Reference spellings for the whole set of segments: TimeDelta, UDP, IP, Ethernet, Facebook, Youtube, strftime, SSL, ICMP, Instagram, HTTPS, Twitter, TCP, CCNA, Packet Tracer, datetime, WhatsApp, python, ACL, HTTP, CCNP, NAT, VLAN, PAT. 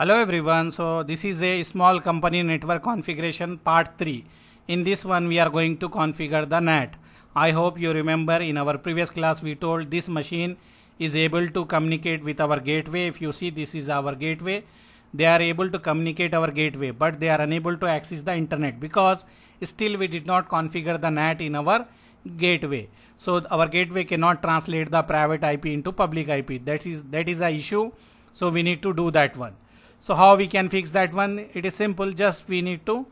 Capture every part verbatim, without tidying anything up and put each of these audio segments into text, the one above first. Hello everyone. So this is a small company network configuration part three. In this one we are going to configure the N A T. I hope you remember in our previous class we told this machine is able to communicate with our gateway. If you see, this is our gateway. They are able to communicate our gateway, but they are unable to access the internet because still we did not configure the N A T in our gateway. So our gateway cannot translate the private I P into public I P. That is, that is an issue. So we need to do that one. So how we can fix that one? It is simple. Just we need to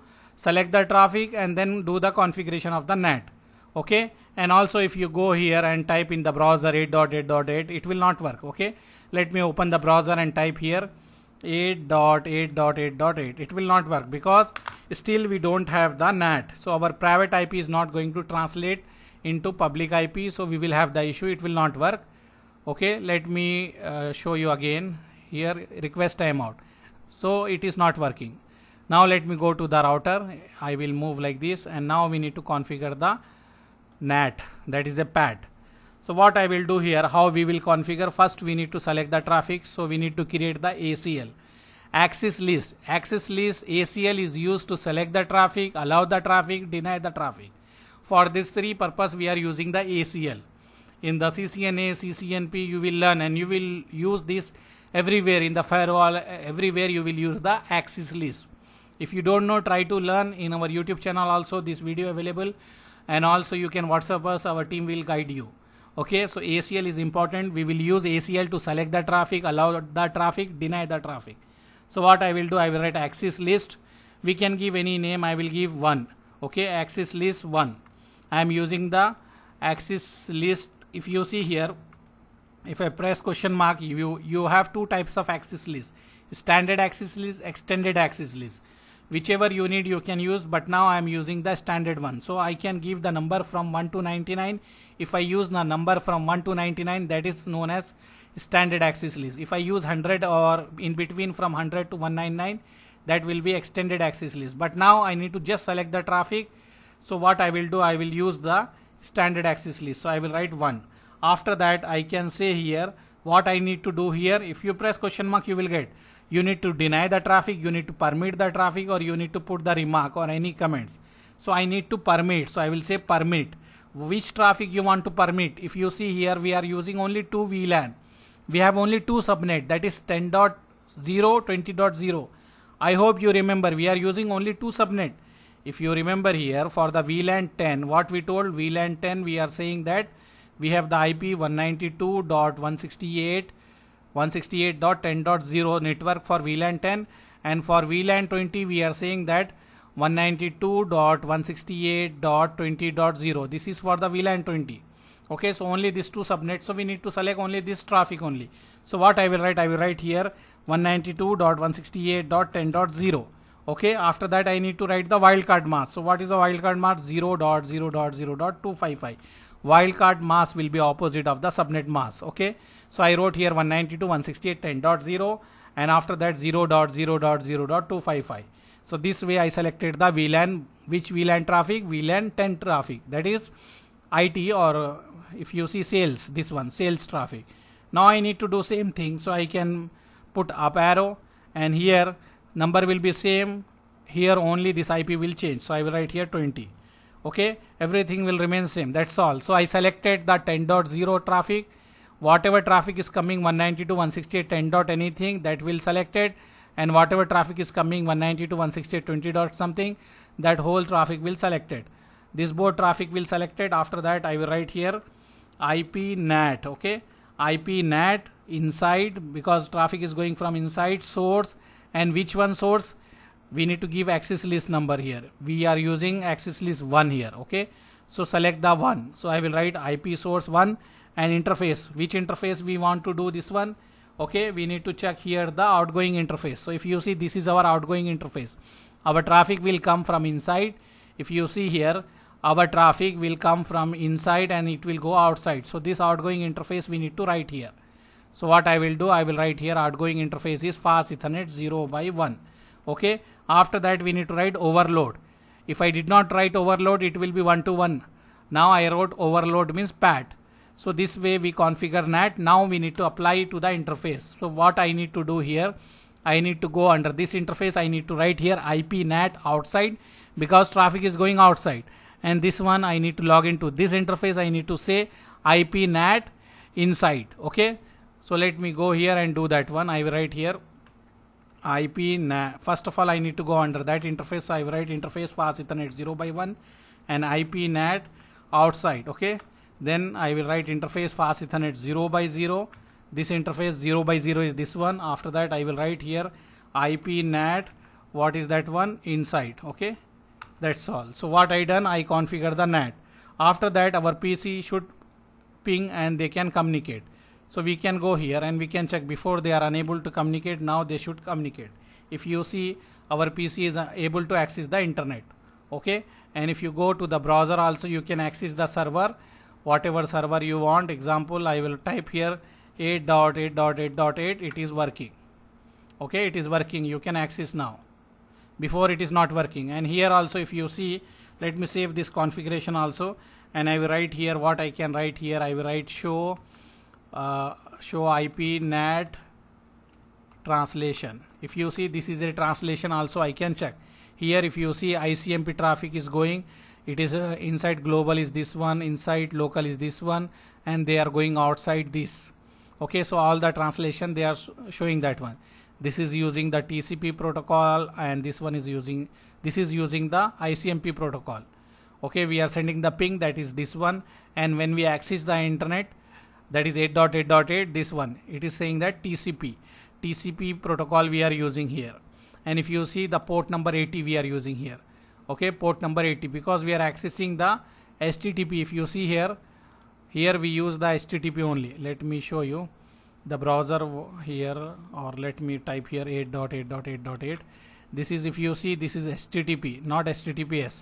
select the traffic and then do the configuration of the N A T. Okay. And also if you go here and type in the browser eight dot eight dot eight, it will not work. Okay. Let me open the browser and type here eight dot eight dot eight dot eight. It will not work because still we don't have the N A T. So our private I P is not going to translate into public I P. So we will have the issue. It will not work. Okay. Let me uh, show you again here. Request timeout. So it is not working. Now let me go to the router. I will move like this, and now we need to configure the N A T, that is a P A T. So what I will do here, how we will configure? First we need to select the traffic. So we need to create the A C L, access list. Access list A C L is used to select the traffic, allow the traffic, deny the traffic. For this three purpose we are using the A C L. In the C C N A, C C N P you will learn, and you will use this everywhere in the firewall. Everywhere you will use the access list. If you don't know, try to learn in our YouTube channel also, this video available, and also you can WhatsApp us, our team will guide you. Okay, so A C L is important. We will use A C L to select the traffic, allow the traffic, deny the traffic. So what I will do, I will write access list. We can give any name. I will give one. Okay, access list one. I am using the access list. If you see here, if I press question mark, you you have two types of access list: standard access list, extended access list. Whichever you need, you can use. But now I am using the standard one, so I can give the number from one to ninety-nine. If I use the number from one to ninety-nine, that is known as standard access list. If I use one hundred or in between from one hundred to one ninety-nine, that will be extended access list. But now I need to just select the traffic. So what I will do, I will use the standard access list. So I will write one. After that I can say here what I need to do here. If you press question mark, you will get, you need to deny the traffic, you need to permit the traffic, or you need to put the remark or any comments. So I need to permit. So I will say permit. Which traffic you want to permit? If you see here, we are using only two V LAN. We have only two subnet, that is ten dot zero, twenty dot zero. I hope you remember, we are using only two subnet. If you remember here, for the V LAN ten, what we told, V LAN ten, we are saying that we have the I P one ninety-two dot one sixty-eight dot one sixty-eight dot ten dot zero network for V LAN ten, and for V LAN twenty we are saying that one ninety-two dot one sixty-eight dot twenty dot zero. This is for the V LAN twenty. Okay, so only these two subnets, so we need to select only this traffic only. So what I will write, I will write here one ninety-two dot one sixty-eight dot ten dot zero. Okay, after that I need to write the wildcard mask. So what is the wildcard mask? zero dot zero dot zero dot two fifty-five. Wildcard mask will be opposite of the subnet mask. Okay, so I wrote here one ninety-two dot one sixty-eight dot ten dot zero, and after that zero dot zero dot zero dot two fifty-five. So this way I selected the V LAN, which V LAN traffic, V LAN ten traffic, that is I T, or if you see sales, this one sales traffic. Now I need to do same thing. So I can put up arrow, and here number will be same. Here only this I P will change. So I will write here twenty. Okay, everything will remain same. That's all. So I selected the ten dot zero traffic. Whatever traffic is coming one ninety-two dot one sixty-eight dot ten dot anything, that will select it, and whatever traffic is coming one ninety-two dot one sixty-eight dot twenty dot something, that whole traffic will select it. This board traffic will select it. After that I will write here I P N A T. Okay, I P N A T inside, because traffic is going from inside source, and which one source? We need to give access list number here. We are using access list one here. Okay, so select the one. So I will write I P source one, and interface, which interface we want to do this one. Okay, we need to check here the outgoing interface. So if you see, this is our outgoing interface. Our traffic will come from inside. If you see here, our traffic will come from inside and it will go outside. So this outgoing interface we need to write here. So what I will do, I will write here outgoing interface is fast Ethernet zero by one. Okay, after that we need to write overload. If I did not write overload, it will be one to one. Now I wrote overload means P A T. So this way we configure N A T. Now we need to apply to the interface. So what I need to do here, I need to go under this interface. I need to write here I P N A T outside, because traffic is going outside. And this one I need to log into this interface. I need to say I P N A T inside. Okay. So let me go here and do that one. I will write here I P N A T. First of all, I need to go under that interface. So I will write interface fast Ethernet zero by one and I P N A T outside. Okay. Then I will write interface fast Ethernet zero by zero. This interface zero by zero is this one. After that, I will write here I P N A T. What is that one? Inside. Okay. That's all. So what I done, I configure the N A T. After that, our P C should ping and they can communicate. So we can go here and we can check. Before they are unable to communicate, now they should communicate. If you see, our P C is able to access the internet. Okay. And if you go to the browser also, you can access the server, whatever server you want. Example, I will type here eight dot eight dot eight dot eight. It is working. Okay. It is working. You can access now. Before it is not working. And here also, if you see, let me save this configuration also, and I will write here what I can write here. I will write show uh, show I P N A T translation. If you see, this is a translation also. I can check here. If you see, I C M P traffic is going. It is uh, inside global is this one, inside local is this one, and they are going outside this. Okay, so all the translation they are showing that one. This is using the T C P protocol, and this one is using, this is using the I C M P protocol. Okay, we are sending the ping, that is this one. And when we access the internet, that is eight dot eight dot eight, this one, it is saying that T C P. T C P protocol we are using here. And if you see, the port number eighty we are using here. Okay, port number eighty, because we are accessing the H T T P. If you see here, here we use the H T T P only. Let me show you. The browser here, or let me type here eight dot eight dot eight dot eight. This is, if you see, this is H T T P, not H T T P S.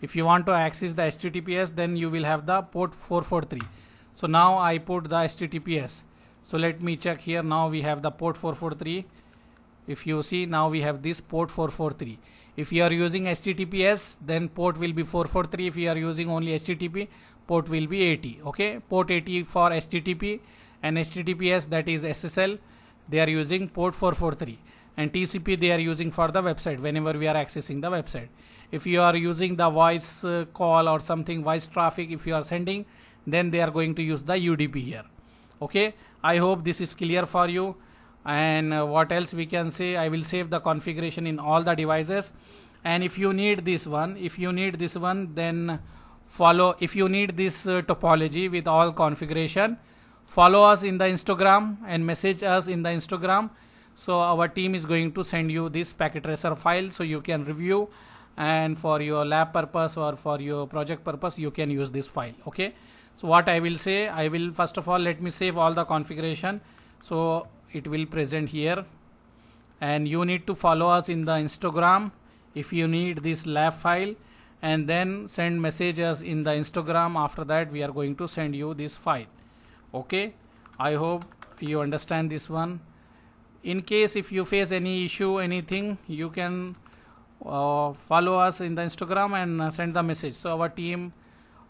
If you want to access the H T T P S, then you will have the port four forty-three. So now I put the H T T P S. So let me check here. Now we have the port four forty-three. If you see, now we have this port four forty-three. If you are using H T T P S, then port will be four forty-three. If you are using only H T T P, port will be eighty. Okay, port eighty for H T T P. And H T T P S, that is S S L, they are using port four forty-three, and T C P they are using for the website, whenever we are accessing the website. If you are using the voice uh, call or something, voice traffic, if you are sending, then they are going to use the U D P here. Okay, I hope this is clear for you. And uh, what else we can say, I will save the configuration in all the devices. And if you need this one, if you need this one, then follow, if you need this uh, topology with all configuration, follow us in the Instagram and message us in the Instagram. So our team is going to send you this packet tracer file, so you can review, and for your lab purpose or for your project purpose, you can use this file. Okay. So what I will say, I will first of all, let me save all the configuration. So it will present here, and you need to follow us in the Instagram if you need this lab file, and then send messages in the Instagram. After that, we are going to send you this file. Okay, I hope you understand this one. In case if you face any issue, anything, you can uh, follow us in the Instagram and send the message. So our team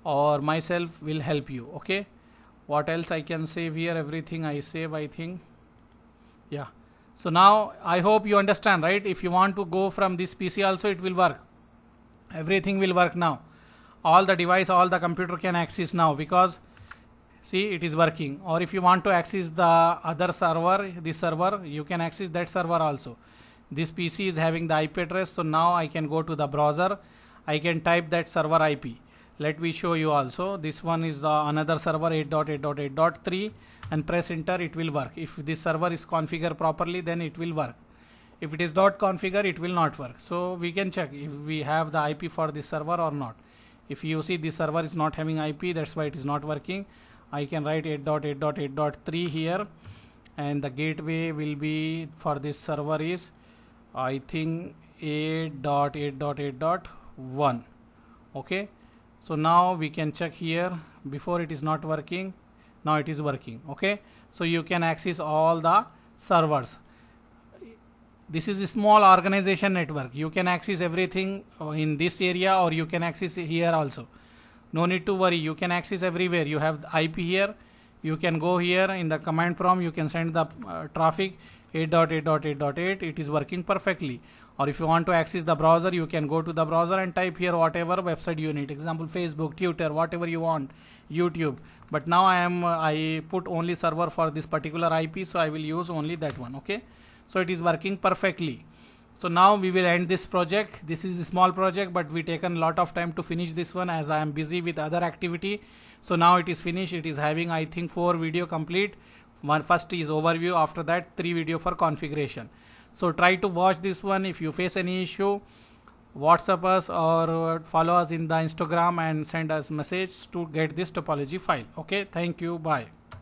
or myself will help you. Okay, what else I can save here? Everything I save, I think. Yeah. So now I hope you understand, right? If you want to go from this P C also, it will work. Everything will work now. All the device, all the computer can access now, because see, it is working. Or if you want to access the other server, this server, you can access that server also. This P C is having the I P address. So now I can go to the browser. I can type that server I P. Let me show you also. This one is the another server eight dot eight dot eight dot three, and press enter. It will work. If this server is configured properly, then it will work. If it is not configured, it will not work. So we can check if we have the I P for this server or not. If you see, this server is not having I P. That's why it is not working. I can write eight dot eight dot eight dot three here, and the gateway will be for this server is, I think, eight dot eight dot eight dot one. Okay. So now we can check here. Before it is not working. Now it is working. Okay. So you can access all the servers. This is a small organization network. You can access everything in this area, or you can access here also. No need to worry. You can access everywhere. You have the I P here. You can go here in the command prompt. You can send the uh, traffic. eight dot eight dot eight dot eight, it is working perfectly. Or if you want to access the browser, you can go to the browser and type here whatever website you need. Example, Facebook, Twitter, whatever you want, YouTube. But now I am uh, I put only server for this particular I P, so I will use only that one. Okay, so it is working perfectly. So now we will end this project. This is a small project, but we taken lot of time to finish this one as I am busy with other activity. So now it is finished. It is having, I think, four video complete. One first is overview, after that three video for configuration. So try to watch this one. If you face any issue, WhatsApp us or follow us in the Instagram and send us message to get this topology file. Okay, thank you, bye.